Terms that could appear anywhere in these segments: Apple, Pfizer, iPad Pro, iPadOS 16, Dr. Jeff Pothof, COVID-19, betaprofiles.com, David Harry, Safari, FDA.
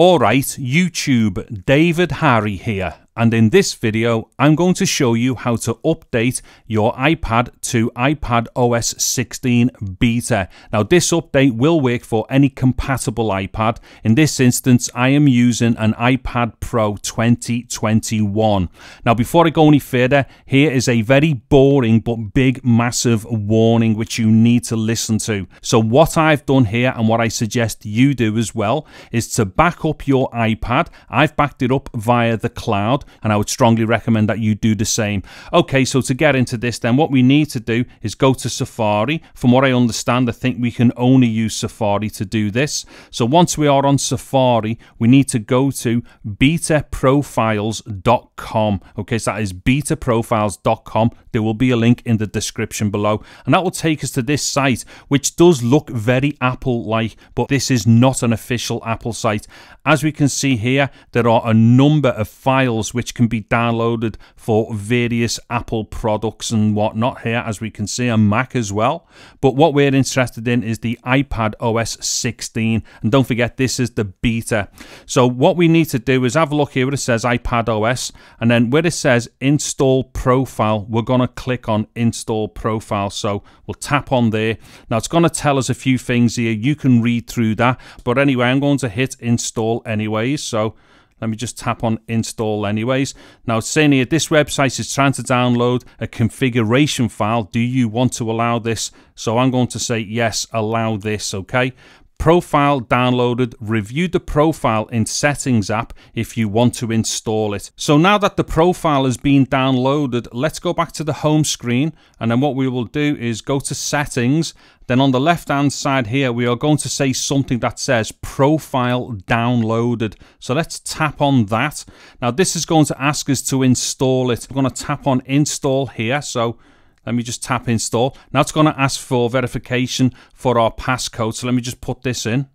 Alright, YouTube, David Harry here, and in this video I'm going to show you how to update your iPad to iPadOS 16 beta. Now this update will work for any compatible iPad. In this instance I am using an iPad Pro 2021. Now before I go any further, here is a very boring but big massive warning which you need to listen to. So what I've done here, and what I suggest you do as well, is to back up your iPad. I've backed it up via the cloud, and I would strongly recommend that you do the same. Okay, so to get into this then, what we need to do is go to Safari. From what I understand, I think we can only use Safari to do this. So once we are on Safari, we need to go to betaprofiles.com. Okay, so that is betaprofiles.com. There will be a link in the description below, and that will take us to this site, which does look very Apple-like, but this is not an official Apple site. As we can see here, there are a number of files which can be downloaded for various Apple products and whatnot here, as we can see, on Mac as well. But what we're interested in is the iPadOS 16, and don't forget, this is the beta. So what we need to do is have a look here where it says iPadOS, and then where it says Install Profile, we're going to click on Install Profile. So we'll tap on there. Now it's going to tell us a few things here. You can read through that, but anyway, I'm going to hit Install anyways. So let me just tap on Install anyways. Now it's saying here, this website is trying to download a configuration file. Do you want to allow this? So I'm going to say yes, allow this, okay? Profile downloaded. Review the profile in Settings app if you want to install it. So now that the profile has been downloaded, let's go back to the home screen, and then what we will do is go to Settings. Then on the left hand side here, we are going to say something that says Profile Downloaded. So let's tap on that. Now this is going to ask us to install it. We're going to tap on Install here. So let me just tap Install. Now it's going to ask for verification for our passcode. So let me just put this in.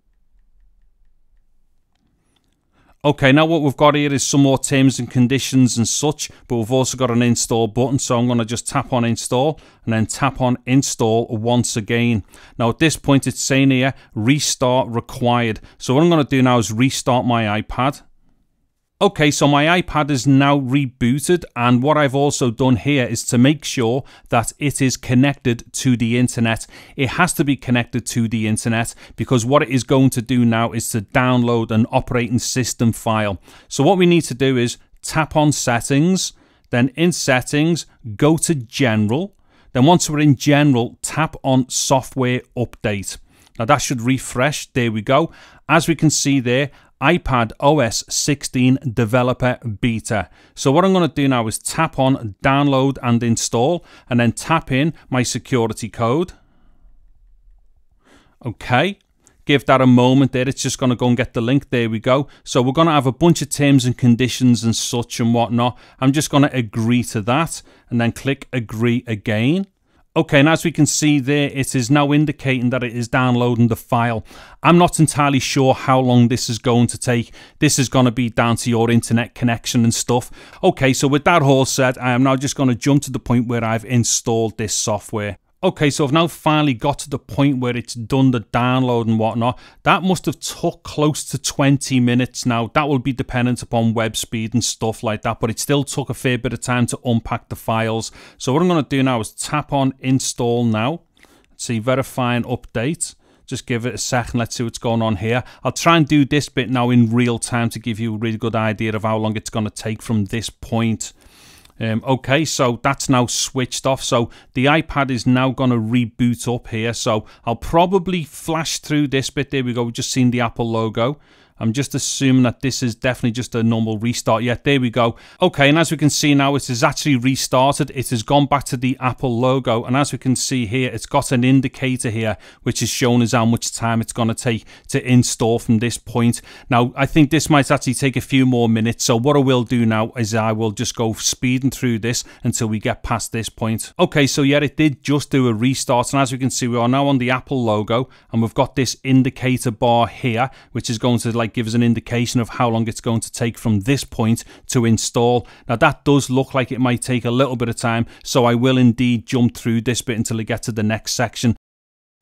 Okay, now what we've got here is some more terms and conditions and such, but we've also got an Install button. So I'm going to just tap on Install, and then tap on Install once again. Now at this point it's saying here, restart required. So what I'm going to do now is restart my iPad. Okay, so my iPad is now rebooted, and what I've also done here is to make sure that it is connected to the internet. It has to be connected to the internet, because what it is going to do now is to download an operating system file. So what we need to do is tap on Settings, then in Settings, go to General. Then once we're in General, tap on Software Update. Now that should refresh. There we go. As we can see there, iPadOS 16 Developer Beta. So what I'm going to do now is tap on Download and Install, and then tap in my security code. Okay, give that a moment there. It's just going to go and get the link. There we go. So we're going to have a bunch of terms and conditions and such and whatnot. I'm just going to agree to that, and then click Agree again. Okay, and as we can see there, it is now indicating that it is downloading the file. I'm not entirely sure how long this is going to take. This is going to be down to your internet connection and stuff. Okay, so with that all said, I am now just going to jump to the point where I've installed this software. Okay, so I've now finally got to the point where it's done the download and whatnot. That must have took close to 20 minutes now. That will be dependent upon web speed and stuff like that, but it still took a fair bit of time to unpack the files. So what I'm going to do now is tap on Install now. Let's see, verify and update. Just give it a second. Let's see what's going on here. I'll try and do this bit now in real time to give you a really good idea of how long it's going to take from this point. Okay, so that's now switched off. So the iPad is now going to reboot up here. So I'll probably flash through this bit. There we go. We've just seen the Apple logo. I'm just assuming that this is definitely just a normal restart. Yeah, there we go. Okay, and as we can see now, it has actually restarted. It has gone back to the Apple logo. And as we can see here, it's got an indicator here, which is showing us how much time it's going to take to install from this point. Now, I think this might actually take a few more minutes. So what I will do now is I will just go speeding through this until we get past this point. Okay, so yeah, it did just do a restart. And as we can see, we are now on the Apple logo. And we've got this indicator bar here, which is going to like give us an indication of how long it's going to take from this point to install. Now that does look like it might take a little bit of time, so I will indeed jump through this bit until I get to the next section.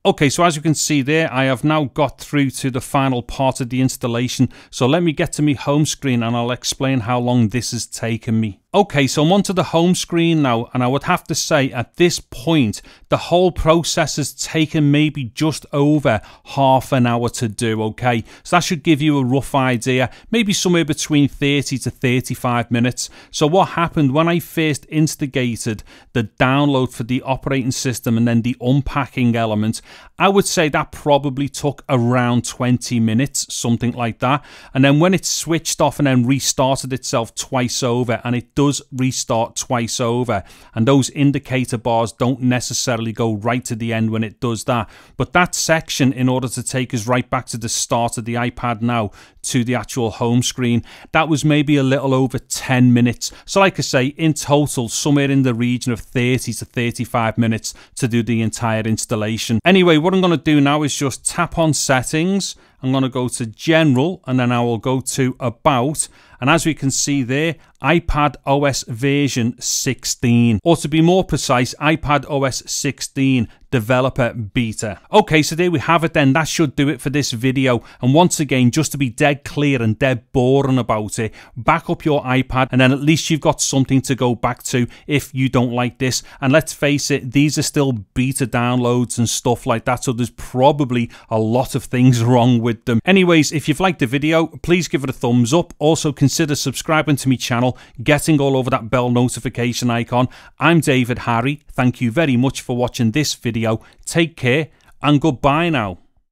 Okay, so as you can see there, I have now got through to the final part of the installation. So let me get to my home screen and I'll explain how long this has taken me. Okay, so I'm onto the home screen now, and I would have to say at this point, the whole process has taken maybe just over half an hour to do, okay? So that should give you a rough idea, maybe somewhere between 30 to 35 minutes. So what happened when I first instigated the download for the operating system and then the unpacking element, I would say that probably took around 20 minutes, something like that. And then when it switched off and then restarted itself twice over, and it does restart twice over, and those indicator bars don't necessarily go right to the end when it does that, but that section, in order to take us right back to the start of the iPad now to the actual home screen, that was maybe a little over 10 minutes. So like I say, in total somewhere in the region of 30 to 35 minutes to do the entire installation. Anyway, what I'm going to do now is just tap on settings. I'm going to go to general, and then I will go to about, and as we can see there, iPadOS version 16, or to be more precise, iPadOS 16 developer beta. Okay, so there we have it then. That should do it for this video. And once again, just to be dead clear and dead boring about it, back up your iPad, and then at least you've got something to go back to if you don't like this. And let's face it, these are still beta downloads and stuff like that, so there's probably a lot of things wrong with them. Anyways, if you've liked the video, please give it a thumbs up. Also consider subscribing to my channel, getting all over that bell notification icon. I'm David Harry. Thank you very much for watching this video. Take care and goodbye now.